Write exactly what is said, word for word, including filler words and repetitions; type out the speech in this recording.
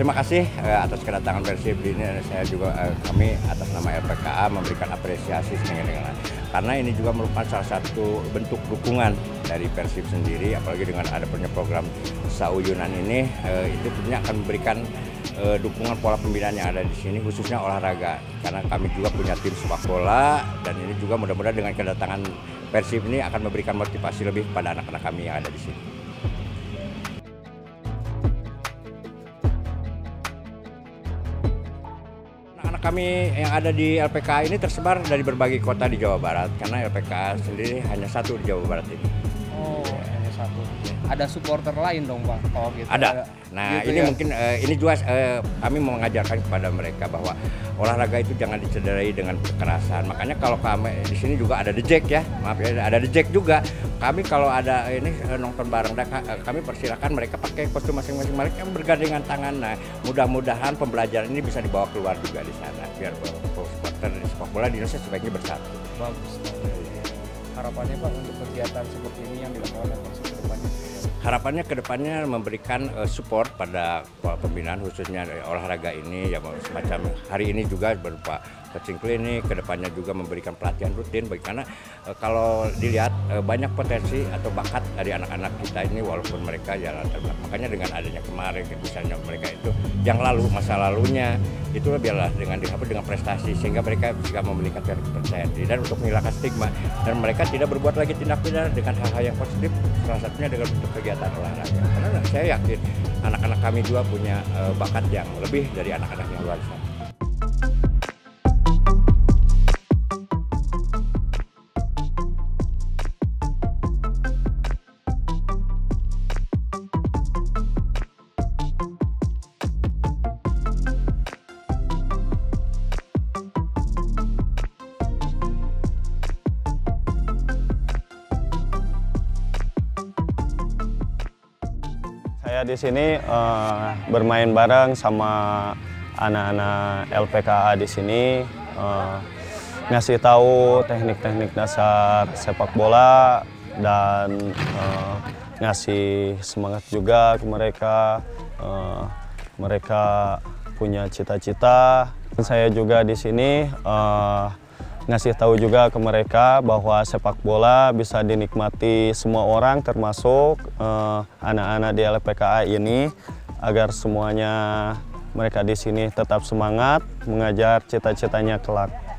Terima kasih atas kedatangan Persib ini. Saya juga kami atas nama L P K A memberikan apresiasi dengan karena ini juga merupakan salah satu bentuk dukungan dari Persib sendiri, apalagi dengan ada program SAUYUNAN ini itu tentunya akan memberikan dukungan pola pembinaan yang ada di sini khususnya olahraga. Karena kami juga punya tim sepak bola dan ini juga mudah-mudahan dengan kedatangan Persib ini akan memberikan motivasi lebih kepada anak-anak kami yang ada di sini. Kami yang ada di L P K A ini tersebar dari berbagai kota di Jawa Barat karena L P K A sendiri hanya satu di Jawa Barat ini. Oh, ya. Hanya satu. Ada supporter lain dong, Bang? Oh, gitu. Ada. Nah, gitu, ini ya. Mungkin uh, ini juga uh, kami mau mengajarkan kepada mereka bahwa olahraga itu jangan dicederai dengan kekerasan. Makanya kalau kami di sini juga ada The Jack ya, maaf ya, ada The Jack juga. Kami kalau ada ini nonton bareng, kami persilakan mereka pakai kostum masing-masing mereka yang bergandengan tangan. Nah, mudah-mudahan pembelajaran ini bisa dibawa keluar juga di sana, biar supporter sepak bola di Indonesia sebaiknya bersatu. Bagus. Harapannya Pak untuk kegiatan seperti ini yang dilakukan Persib ke depannya? Harapannya ke depannya memberikan support pada pembinaan khususnya olahraga ini, ya semacam hari ini juga berupa coaching klinik, ke depannya juga memberikan pelatihan rutin, karena kalau dilihat banyak potensi atau bakat dari anak-anak kita ini walaupun mereka jalan terbelakang. Makanya dengan adanya kemarin misalnya mereka itu yang lalu masa lalunya itu biarlah dengan dihapus dengan prestasi sehingga mereka bisa meningkatkan kepercayaan diri dan untuk menghilangkan stigma dan mereka tidak berbuat lagi tindak pidana dengan hal-hal yang positif salah satunya dengan bentuk kegiatan olahraga. Karena saya yakin anak-anak kami juga punya bakat yang lebih dari anak-anak yang luar sana. Saya di sini uh, bermain bareng sama anak-anak L P K A di sini, uh, ngasih tahu teknik-teknik dasar sepak bola dan uh, ngasih semangat juga ke mereka. Uh, mereka punya cita-cita. Saya juga di sini uh, ngasih tahu juga ke mereka bahwa sepak bola bisa dinikmati semua orang termasuk anak-anak eh, di L P K A ini agar semuanya mereka di sini tetap semangat mengajar cita-citanya kelak.